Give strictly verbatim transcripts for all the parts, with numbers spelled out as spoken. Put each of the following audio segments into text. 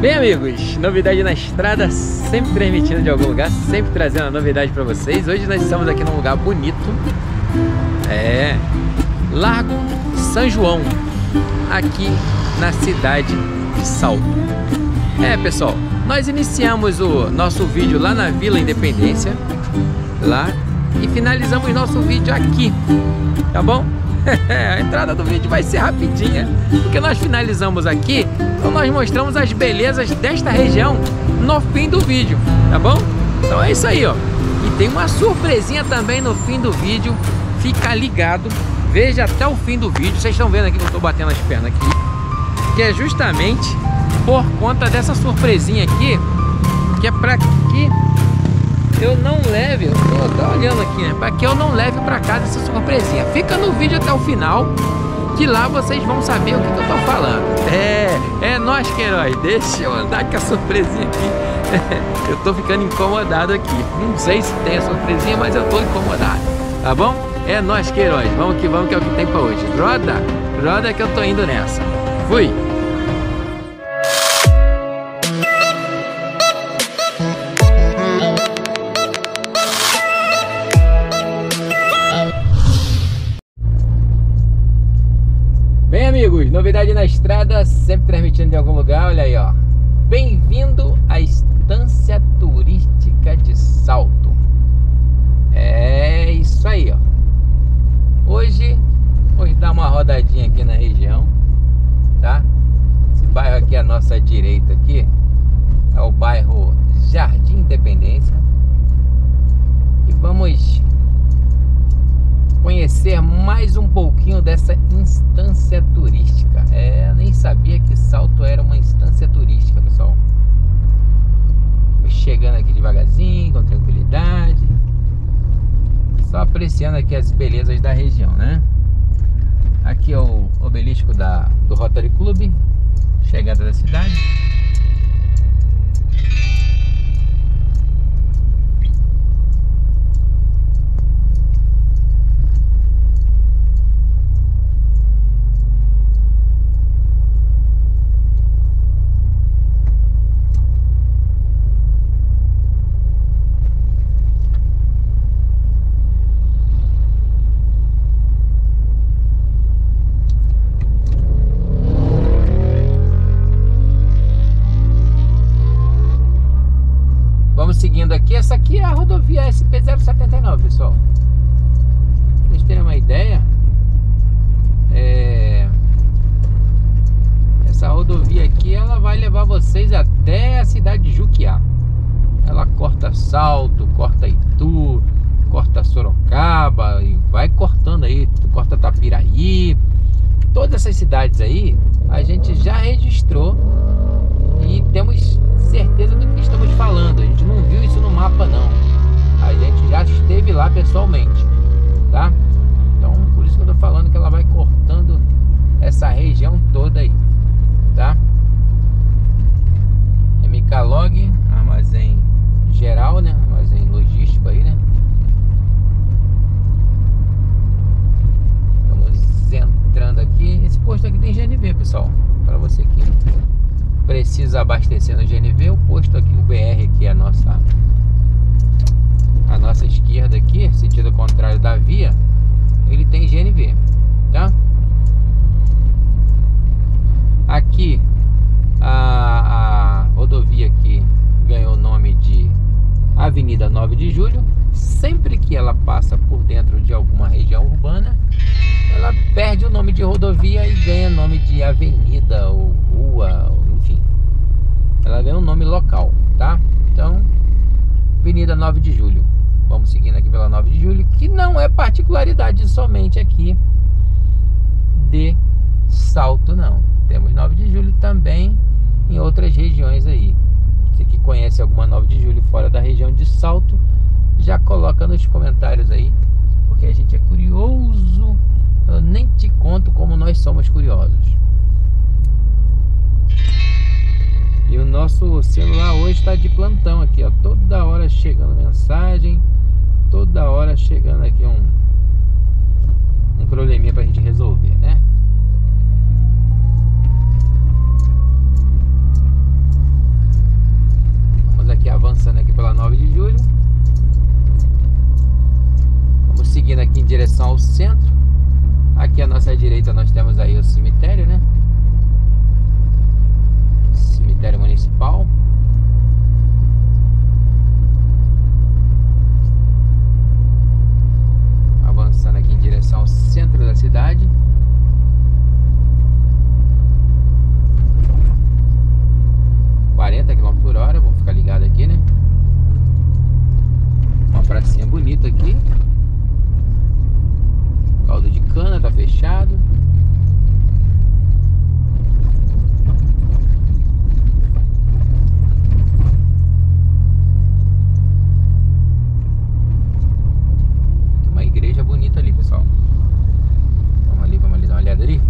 Bem, amigos, novidade na estrada, sempre transmitindo de algum lugar, sempre trazendo a novidade para vocês. Hoje nós estamos aqui num lugar bonito, é Largo São João, aqui na cidade de Salto. É, pessoal, nós iniciamos o nosso vídeo lá na Vila Independência, lá, e finalizamos nosso vídeo aqui, tá bom? A entrada do vídeo vai ser rapidinha, porque nós finalizamos aqui, então nós mostramos as belezas desta região no fim do vídeo, tá bom? Então é isso aí, ó. E tem uma surpresinha também no fim do vídeo, fica ligado, veja até o fim do vídeo. Vocês estão vendo aqui que eu estou batendo as pernas aqui, que é justamente por conta dessa surpresinha aqui, que é para que eu não leve, eu tô, tô olhando aqui, né? Para que eu não leve para casa essa surpresinha. Fica no vídeo até o final, que lá vocês vão saber o que, que eu tô falando. É, é nós, Queiroz, deixa eu andar com a surpresinha aqui. Eu tô ficando incomodado aqui. Não sei se tem a surpresinha, mas eu tô incomodado, tá bom? É nós, Queiroz, vamos que vamos, que é o que tem para hoje. Roda, roda que eu tô indo nessa. Fui! Amigos, novidade na estrada, sempre transmitindo de algum lugar, olha aí, ó. Bem-vindo à Estância Turística de Salto. É isso aí, ó. Hoje, vou dar uma rodadinha aqui na região, tá? Esse bairro aqui à nossa direita aqui é o bairro Jardim Independência. E vamos conhecer mais um pouquinho dessa instância turística. É, nem sabia que Salto era uma instância turística, pessoal. Vou chegando aqui devagarzinho, com tranquilidade, só apreciando aqui as belezas da região, né? Aqui é o obelisco da, do Rotary Club, chegada da cidade. Seguindo aqui, essa aqui é a rodovia S P zero setenta e nove, pessoal. Pra vocês terem uma ideia, é... essa rodovia aqui, ela vai levar vocês até a cidade de Juquiá. Ela corta Salto, corta Itu, corta Sorocaba e vai cortando aí, corta Tapiraí. Todas essas cidades aí a gente já registrou e temos certeza do que estamos falando. A gente não viu isso no mapa, não. A gente já esteve lá pessoalmente, tá? Então por isso que eu tô falando que ela vai cortando essa região toda aí, tá? M K Log, armazém geral, né? Armazém logístico aí, né? Estamos entrando aqui. Esse posto aqui tem G N V, pessoal, para você que precisa abastecer no G N V. O posto aqui, o B R aqui é a nossa a nossa esquerda aqui, sentido contrário da via, ele tem G N V, tá? Aqui a, a rodovia aqui ganhou o nome de Avenida nove de Julho. Sempre que ela passa por dentro de alguma região urbana, ela perde o nome de rodovia e ganha nome de avenida ou rua, enfim, ela ganha um nome local, tá? Então, Avenida nove de Julho. Vamos seguindo aqui pela nove de Julho, que não é particularidade somente aqui de Salto, não. Temos nove de Julho também em outras regiões aí. Você que conhece alguma nove de Julho fora da região de Salto, já coloca nos comentários aí, porque a gente é curioso. Eu nem te conto como nós somos curiosos. E o nosso celular hoje está de plantão aqui, ó. Toda hora chegando mensagem, toda hora chegando aqui um, um probleminha pra gente resolver, né? centro. Aqui à nossa direita nós temos aí o cemitério, né? Cemitério municipal. Avançando aqui em direção ao centro da cidade. quarenta quilômetros por hora, vou ficar ligado aqui, né? Uma pracinha bonita aqui. Caldo de cana, tá fechado. Tem uma igreja bonita ali, pessoal. Vamos ali, vamos ali dar uma olhada ali.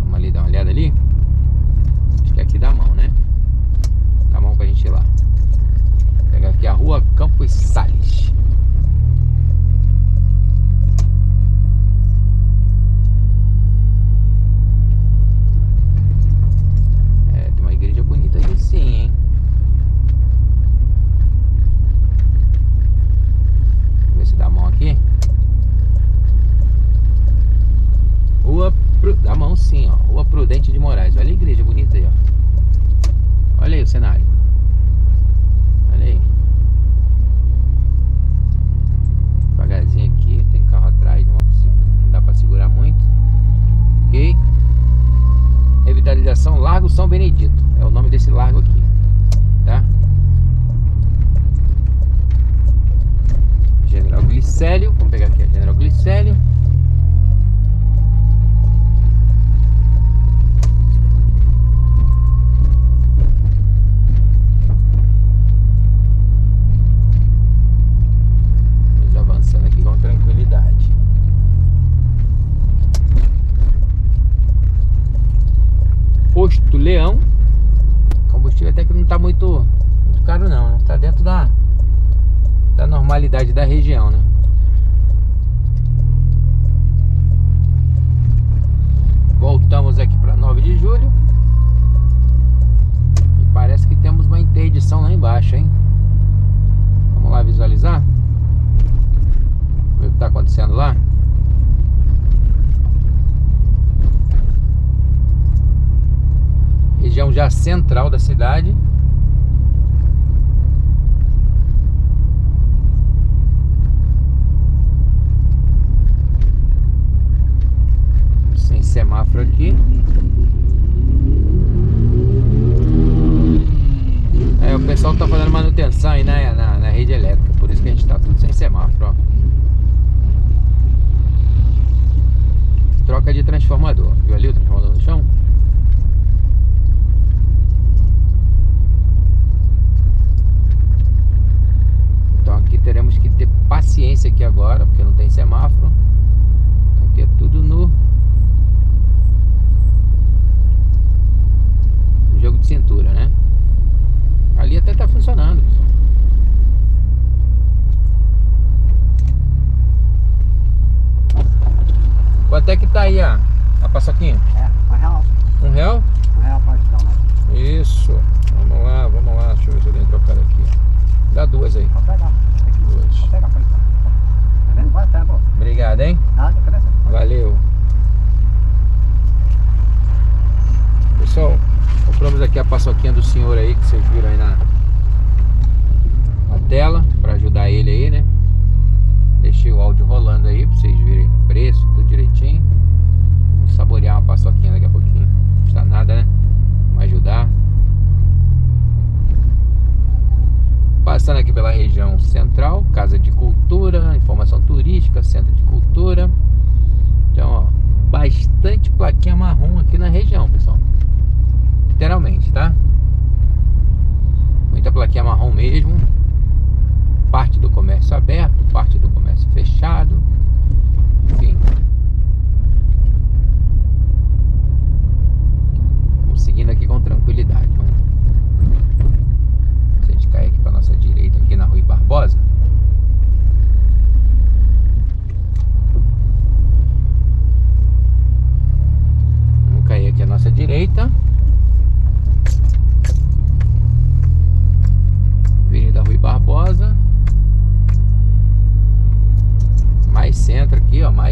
Vamos ali dar uma olhada ali. Acho que é aqui da mão, né? Da mão pra gente ir lá. Pega aqui a rua Campos Salles. É, tem uma igreja bonita aqui sim, hein? Deixa eu ver se dá a mão aqui. Rua dá a mão sim, ó. Rua Prudente de Moraes. Olha a igreja bonita aí, ó. Olha aí o cenário. Olha aí. Devagarzinho aqui. Tem carro atrás. Não dá pra segurar muito. Ok. Revitalização Largo São Benedito. É o nome desse largo aqui. Tá? General Glicélio. Vamos pegar aqui a General Glicélio. Posto Leão. Combustível até que não tá muito, muito caro não, né? Tá dentro da, da normalidade da região, né? Voltamos aqui para nove de julho. E parece que temos uma interdição lá embaixo, hein? Vamos lá visualizar? Ver o que tá acontecendo lá. Região já central da cidade. Sem semáforo aqui. É, o pessoal tá fazendo manutenção aí na, na, na rede elétrica. Por isso que a gente tá tudo sem semáforo, ó. Troca de transformador. Viu ali o transformador no chão? Teremos que ter paciência aqui agora, porque não tem semáforo. Aqui é tudo no jogo de cintura, né? Ali até tá funcionando, pessoal. Quanto é que tá aí a, a paçoquinha? É, um real. Um real? Um real pode estar lá. Isso. Vamos lá, vamos lá. Deixa eu ver se eu tenho trocado aqui. Dá duas aí. Vou pegar. Duas. Vou pegar, tá vendo? Boa tarde, pô. Obrigado, hein? Nada, valeu. Pessoal, compramos aqui a paçoquinha do senhor aí, que vocês viram aí na, na tela, pra ajudar ele aí, né? Deixei o áudio rolando aí, pra vocês verem o preço, tudo direitinho. Vou saborear uma paçoquinha daqui a pouquinho. Não custa nada, né? Vamos ajudar. Passando aqui pela região central, Casa de Cultura, Informação Turística, Centro de Cultura. Então, ó, bastante plaquinha marrom aqui na região, pessoal. Literalmente, tá? Muita plaquinha marrom mesmo. Parte do comércio aberto, parte do comércio fechado. Enfim. Vamos seguindo aqui com tranquilidade, vamos. A gente cai aqui para nossa direita aqui na Rui Barbosa. Vamos cair aqui à nossa direita. Avenida Rui Barbosa.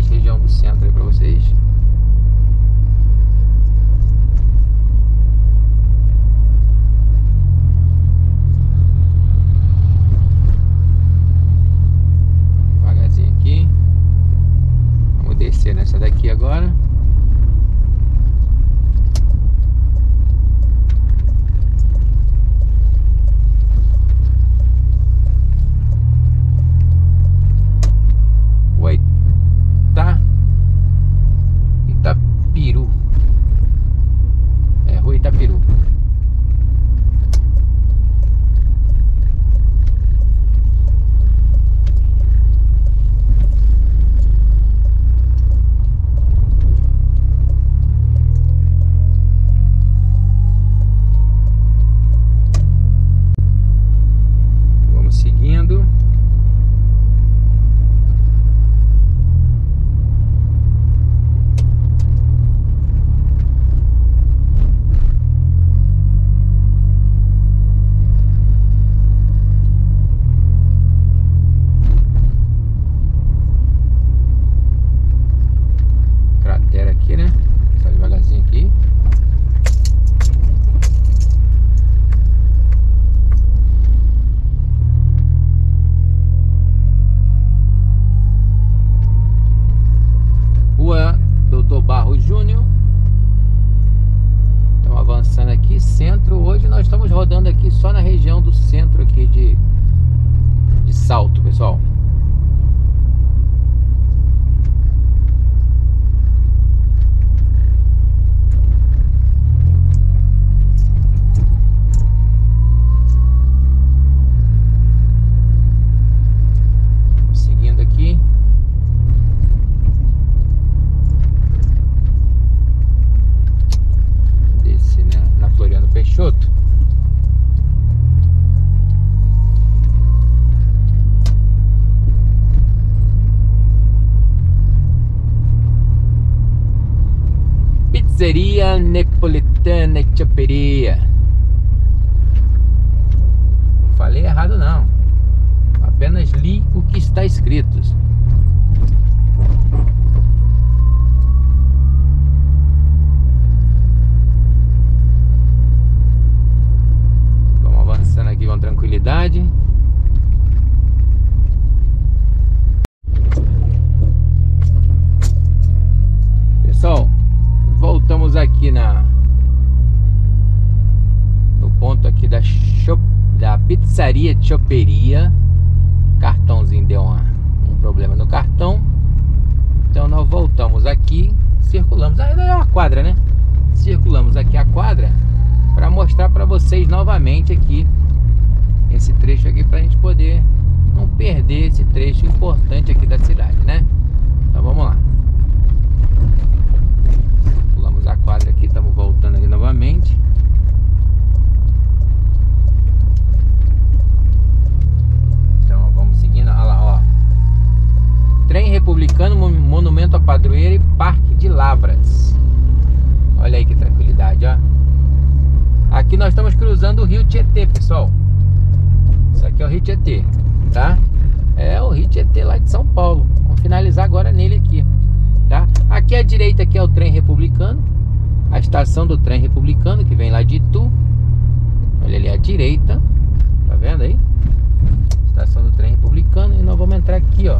mais região do centro aí pra vocês. Devagarzinho aqui. Vamos descer nessa daqui agora. Pizzeria Napolitana Chaperia. Não falei errado não, apenas li o que está escrito. Vamos avançando aqui com tranquilidade. Pessoal, voltamos aqui na no ponto aqui da shop, da pizzaria Choperia. Cartãozinho deu uma, um problema no cartão, então nós voltamos aqui, circulamos, ainda é uma quadra, né? Circulamos aqui a quadra para mostrar para vocês novamente aqui esse trecho aqui, para a gente poder não perder esse trecho importante aqui da cidade, né? Então vamos lá. A quadra aqui, estamos voltando aqui novamente. Então ó, vamos seguindo. Olha lá, ó. Trem Republicano, Monumento à Padroeira e Parque de Lavras. Olha aí que tranquilidade, ó. Aqui nós estamos cruzando o Rio Tietê, pessoal. Isso aqui é o Rio Tietê, tá? É o Rio Tietê lá de São Paulo. Vamos finalizar agora nele aqui, tá? Aqui à direita aqui é o trem republicano, a estação do trem republicano que vem lá de Itu. Olha ali à direita, tá vendo aí? Estação do trem republicano. E nós vamos entrar aqui, ó.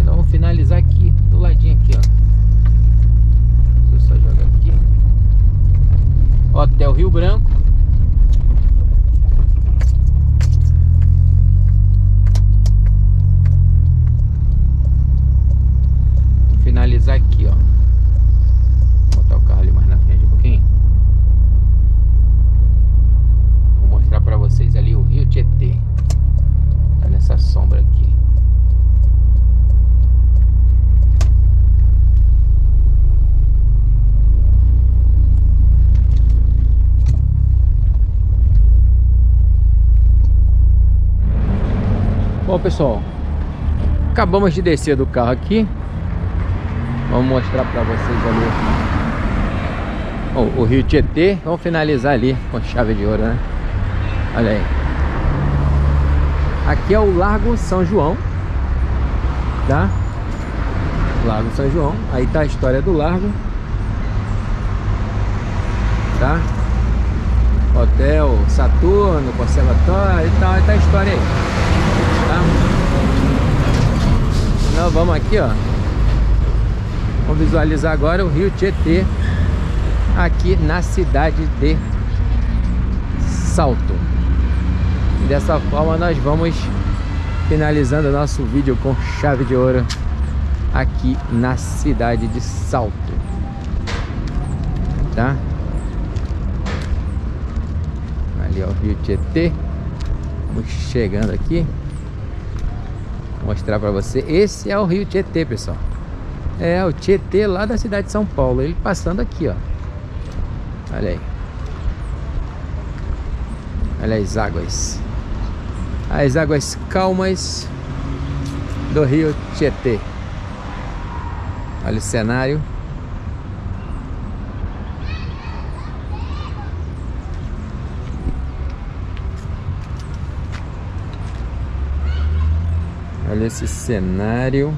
E nós vamos finalizar aqui, do ladinho aqui, ó. Deixa eu só jogar aqui. Hotel Rio Branco. Finalizar aqui, ó. Vou botar o carro ali mais na frente um pouquinho. Vou mostrar pra vocês ali o Rio Tietê. Tá nessa sombra aqui. Bom, pessoal, acabamos de descer do carro aqui. Vamos mostrar para vocês ali o, o Rio Tietê. Vamos finalizar ali com chave de ouro, né? Olha aí. Aqui é o Largo São João, tá? Lago São João. Aí tá a história do Largo, tá? Hotel Saturno, conservatório e tal, aí tá a história aí, tá? Nós vamos aqui, ó, vamos visualizar agora o Rio Tietê aqui na cidade de Salto. E dessa forma nós vamos finalizando o nosso vídeo com chave de ouro aqui na cidade de Salto, tá? Ali é o Rio Tietê. Vamos chegando aqui, vou mostrar para você. Esse é o Rio Tietê, pessoal. É o Tietê lá da cidade de São Paulo. Ele passando aqui, ó. Olha aí. Olha as águas. As águas calmas do Rio Tietê. Olha o cenário. Olha esse cenário.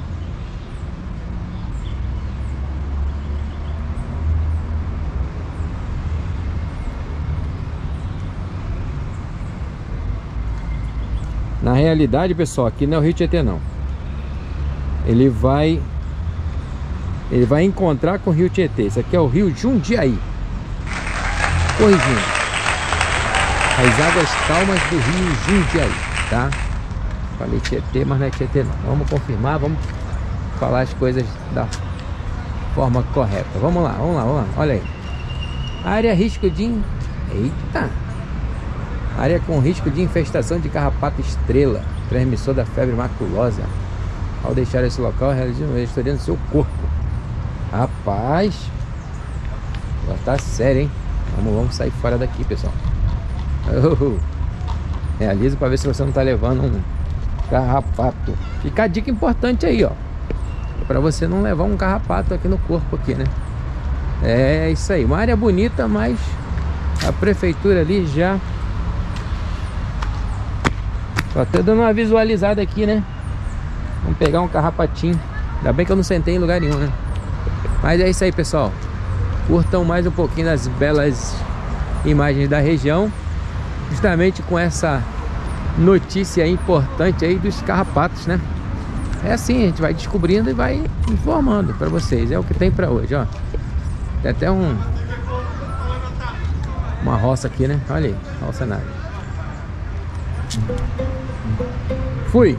Na realidade, pessoal, aqui não é o Rio Tietê não. Ele vai Ele vai encontrar com o Rio Tietê. Esse aqui é o Rio Jundiaí. Corrigindo. As águas calmas do Rio Jundiaí, tá? Falei Tietê, mas não é Tietê não. Vamos confirmar, vamos falar as coisas da forma correta. Vamos lá, vamos lá, vamos lá. Olha aí. Área risco de... Eita! Área com risco de infestação de carrapato estrela, transmissor da febre maculosa. Ao deixar esse local, realize uma vistoria no seu corpo. Rapaz, agora tá sério, hein? Vamos, vamos sair fora daqui, pessoal. Oh, realiza para ver se você não tá levando um carrapato. Fica a dica importante aí, ó, para você não levar um carrapato aqui no corpo aqui, né? É isso aí. Uma área bonita, mas a prefeitura ali já... Tô até dando uma visualizada aqui, né? Vamos pegar um carrapatinho. Ainda bem que eu não sentei em lugar nenhum, né? Mas é isso aí, pessoal. Curtam mais um pouquinho das belas imagens da região. Justamente com essa notícia importante aí dos carrapatos, né? É assim, a gente vai descobrindo e vai informando pra vocês. É o que tem pra hoje, ó. Tem até um... Uma roça aqui, né? Olha aí, olha o cenário. Fui!